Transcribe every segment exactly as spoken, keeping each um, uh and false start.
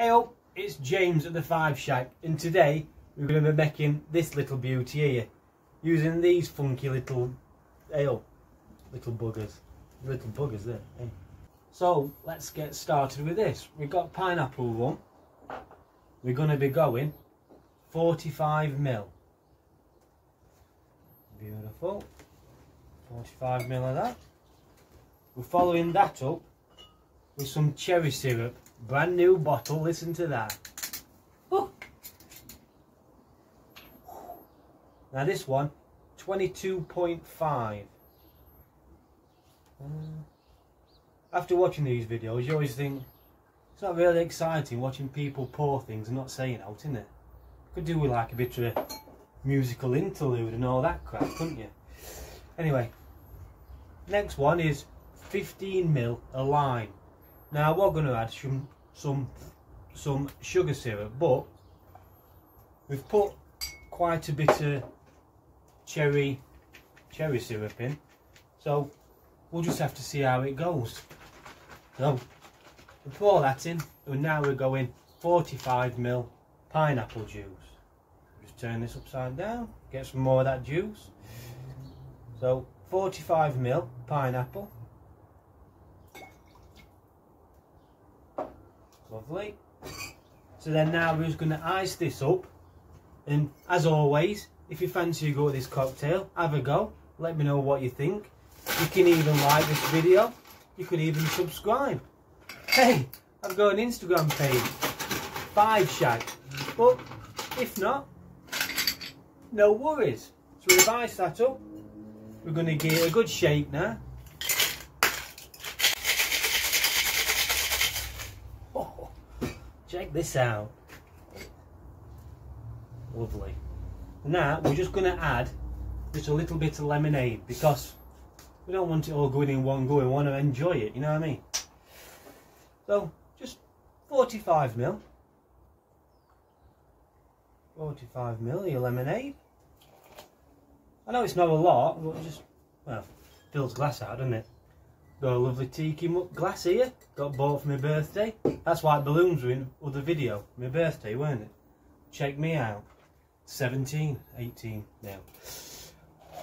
Hey up, it's James at the five shack, and today we're going to be making this little beauty here using these funky little hey up, little buggers little buggers there hey. So let's get started with this. We've got pineapple one. We're going to be going forty-five mil. Beautiful. Forty-five mil of that. We're following that up with some cherry syrup, brand new bottle, listen to that. Ooh. Now this one, twenty-two point five. Um, after watching these videos you always think it's not really exciting watching people pour things and not saying out, isn't it? Could do with like a bit of a musical interlude and all that crap, couldn't you? Anyway, next one is fifteen mil of lime. Now we're going to add some some some sugar syrup, but we've put quite a bit of cherry cherry syrup in, so we'll just have to see how it goes. So we pour that in, and now we're going forty-five mil pineapple juice. Just turn this upside down, get some more of that juice. So forty-five mil pineapple. Lovely. So then now we're just going to ice this up, and as always, if you fancy a go at this cocktail, have a go, let me know what you think. You can even like this video, you could even subscribe. Hey, I've got an Instagram page, five shack, but if not, no worries. So we've iced that up, we're going to give it a good shake now. Check this out. Lovely. Now we're just going to add just a little bit of lemonade, because we don't want it all going in one go, we want to enjoy it, you know what I mean? So just forty-five mil. forty-five mil of your lemonade. I know it's not a lot, but just, well, fills glass out, doesn't it? Got a lovely tiki glass here, got bought for my birthday. That's why balloons were in other video, my birthday, weren't it? Check me out. seventeen, eighteen now.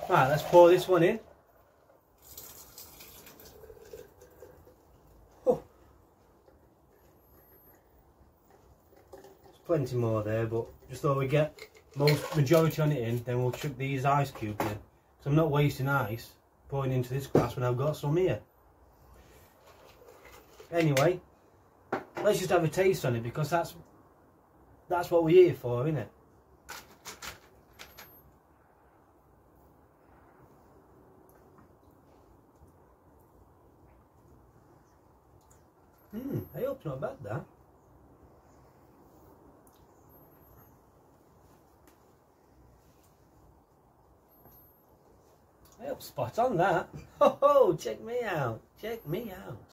Right, let's pour this one in. Oh. There's plenty more there, but just thought we get most majority on it in, then we'll chuck these ice cubes in. So I'm not wasting ice pouring into this glass when I've got some here. Anyway, let's just have a taste on it, because that's that's what we're here for, isn't it? Hmm, I hope it's not bad, that. I hope spot on that. Ho ho, check me out, check me out.